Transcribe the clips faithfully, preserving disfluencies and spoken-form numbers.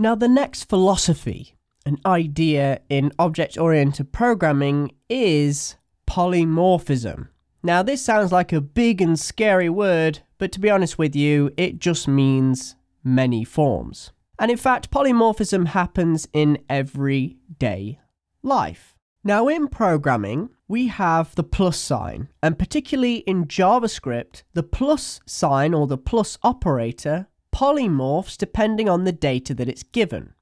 Now the next philosophy, an idea in object-oriented programming, is polymorphism. Now this sounds like a big and scary word, but to be honest with you, it just means many forms. And in fact, polymorphism happens in everyday life. Now in programming, we have the plus sign, and particularly in JavaScript, the plus sign or the plus operator polymorphs depending on the data that it's given.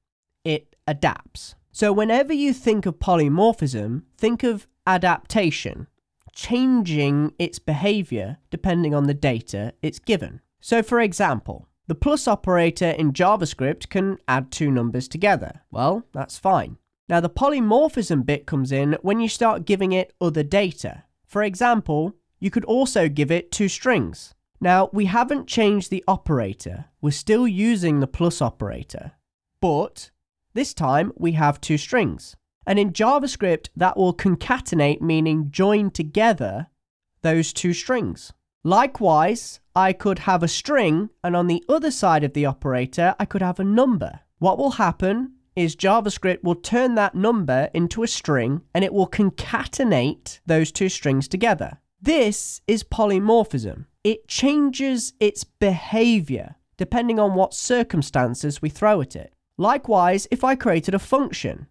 It adapts. So whenever you think of polymorphism, think of adaptation, changing its behavior depending on the data it's given. So for example, the plus operator in JavaScript can add two numbers together. Well, that's fine. Now the polymorphism bit comes in when you start giving it other data. For example, you could also give it two strings. Now we haven't changed the operator, we're still using the plus operator, but this time we have two strings. And in JavaScript that will concatenate, meaning join together those two strings. Likewise, I could have a string and on the other side of the operator I could have a number. What will happen is JavaScript will turn that number into a string and it will concatenate those two strings together. This is polymorphism. It changes its behavior depending on what circumstances we throw at it. Likewise, if I created a function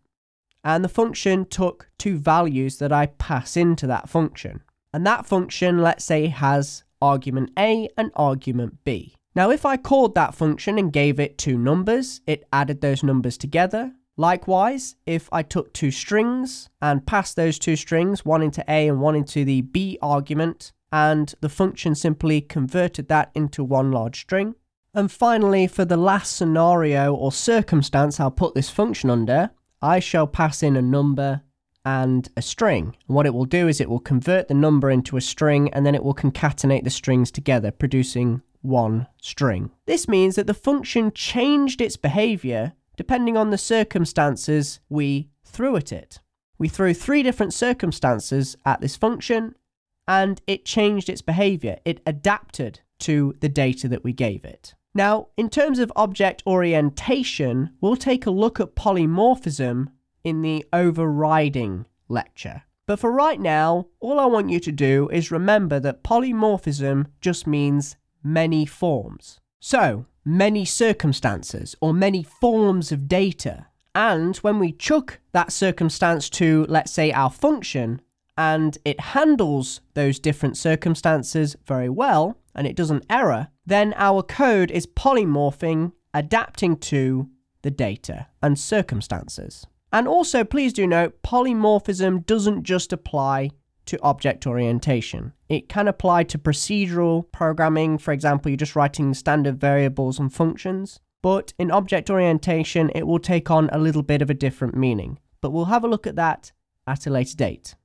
and the function took two values that I pass into that function, and that function, let's say, has argument A and argument B. Now if I called that function and gave it two numbers, it added those numbers together. Likewise, if I took two strings and passed those two strings, one into A and one into the B argument, and the function simply converted that into one large string. And finally, for the last scenario or circumstance I'll put this function under, I shall pass in a number and a string. And what it will do is it will convert the number into a string and then it will concatenate the strings together, producing one string. This means that the function changed its behavior depending on the circumstances we threw at it. We threw three different circumstances at this function and it changed its behavior. It adapted to the data that we gave it. Now, in terms of object orientation, we'll take a look at polymorphism in the overriding lecture. But for right now, all I want you to do is remember that polymorphism just means many forms. So, many circumstances or many forms of data. And when we chuck that circumstance to, let's say, our function, and it handles those different circumstances very well, and it doesn't error, then our code is polymorphing, adapting to the data and circumstances. And also, please do note, polymorphism doesn't just apply to object orientation. It can apply to procedural programming. For example, you're just writing standard variables and functions. But in object orientation, it will take on a little bit of a different meaning. But we'll have a look at that at a later date.